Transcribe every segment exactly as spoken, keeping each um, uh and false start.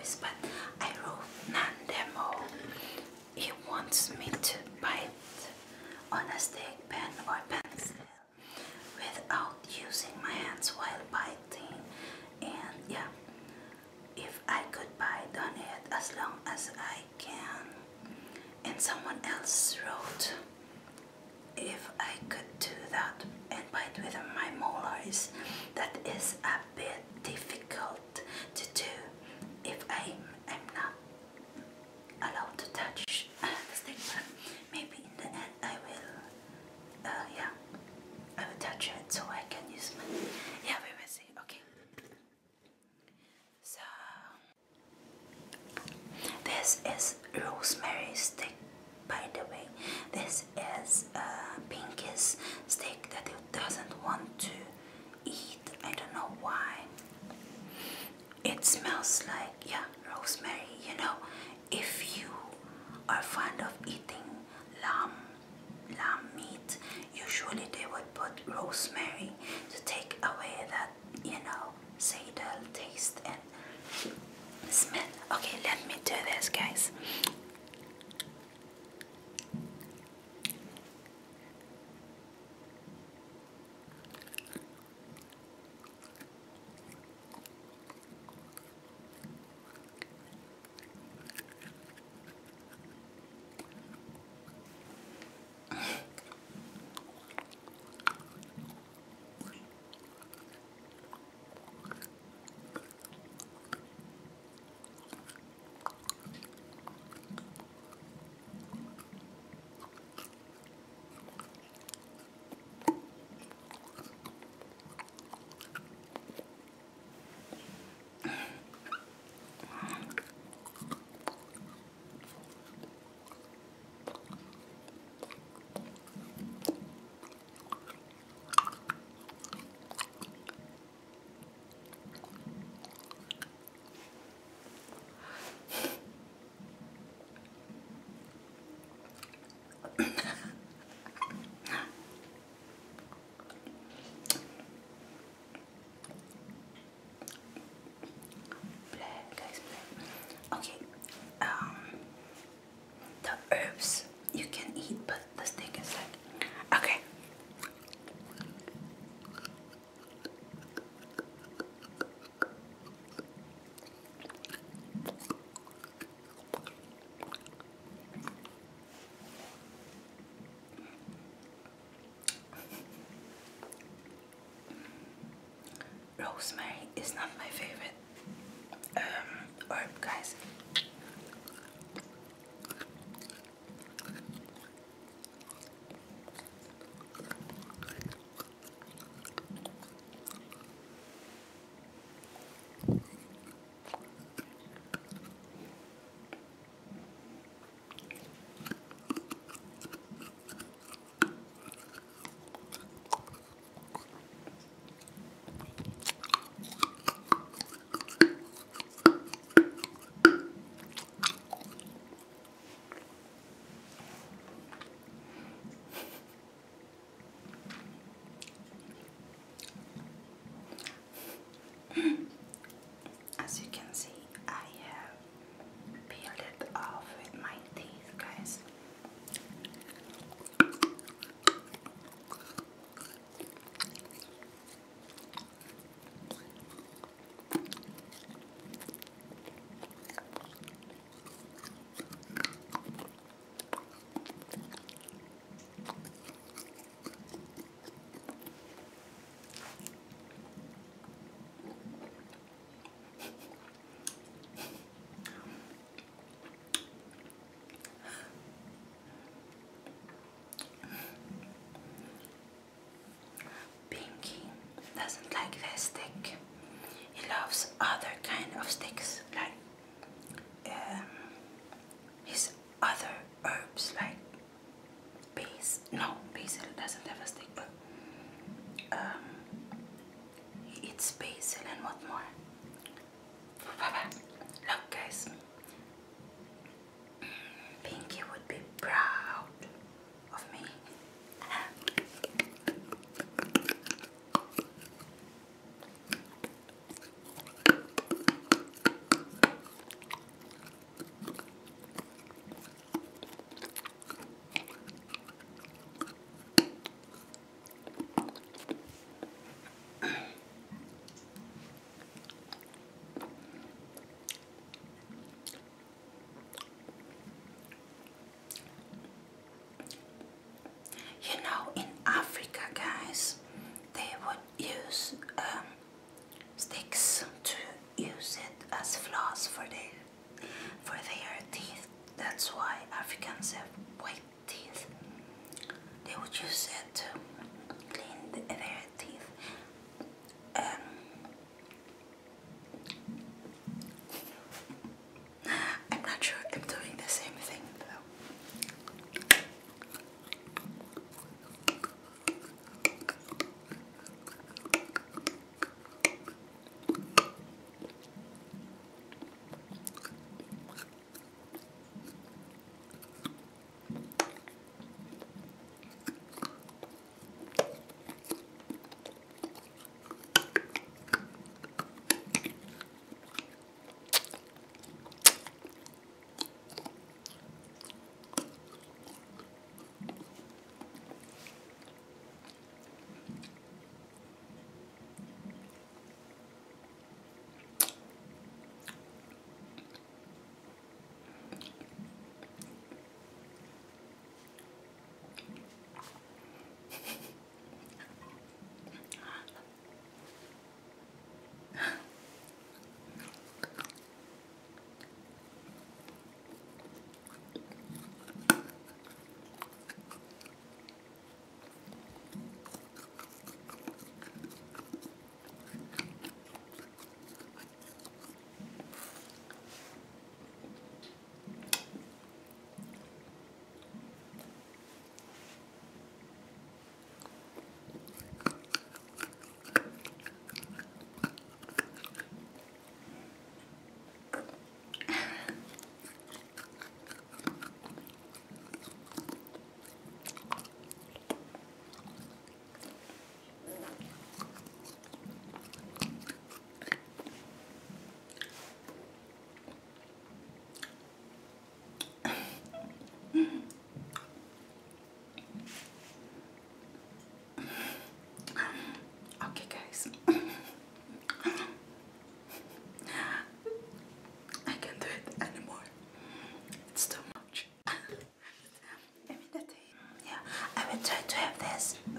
choice, but I wrote non-demo. He wants me to bite on a stick, pen or pencil without using my hands while biting. And yeah, if I could bite on it as long as I can. And someone else wrote, if I could do that and bite with my molars, that is a bit difficult to do if I am not allowed to touch the stick. But maybe in the end I will, uh, yeah, I will touch it so I can use my, yeah, we will see, okay. So, this is Rosemary stick, by the way. This is uh, Pinky's stick that he doesn't want to eat. I don't know why. It smells like, yeah, rosemary. You know, if you are fond of eating lamb, lamb meat, usually they would put rosemary to take away that, you know, sandal taste and smell. Okay, let me do this, guys. Rosemary is not my favorite um, herb, guys. Doesn't like this stick. He loves other kind of sticks, like um, his other herbs, like basil. No, basil doesn't have a stick, but um, he eats basil and what more. Look, guys, Pinky would be proud of me.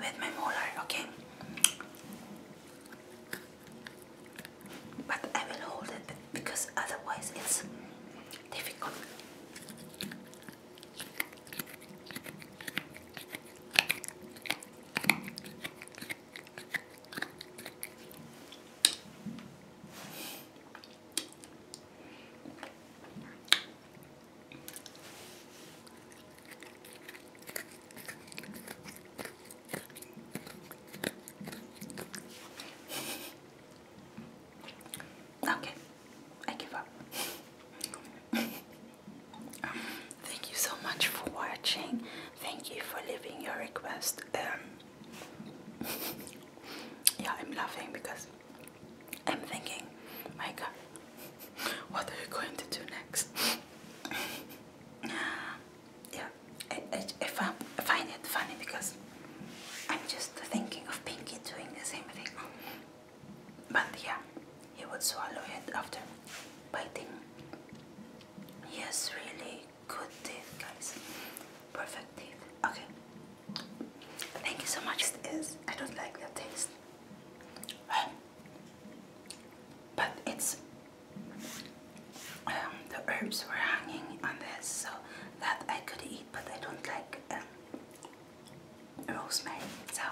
with my molar, okay? But I will hold it because otherwise it's difficult. Thank you for leaving your request. Um, yeah, I'm laughing because I'm thinking, my God, what are you going to do next? Yeah, I, I, I, found, I find it funny because I'm just thinking of Pinky doing the same thing. But yeah, he would swallow it after biting. He has really good teeth, guys. Perfect teeth. Okay. Thank you so much. It is. I don't like the taste. But it's um, the herbs were hanging on this, so that I could eat, but I don't like um, rosemary. So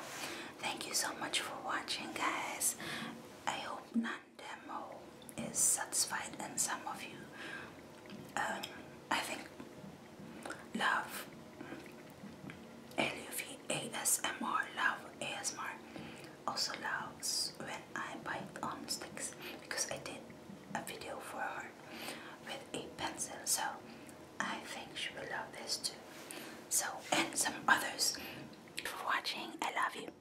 thank you so much for watching, guys. I hope Nandemo is satisfied, and some of you um, I think love A S M R, love A S M R, also loves when I bite on sticks, because I did a video for her with a pencil, so I think she will love this too. So, and some others, for watching, I love you.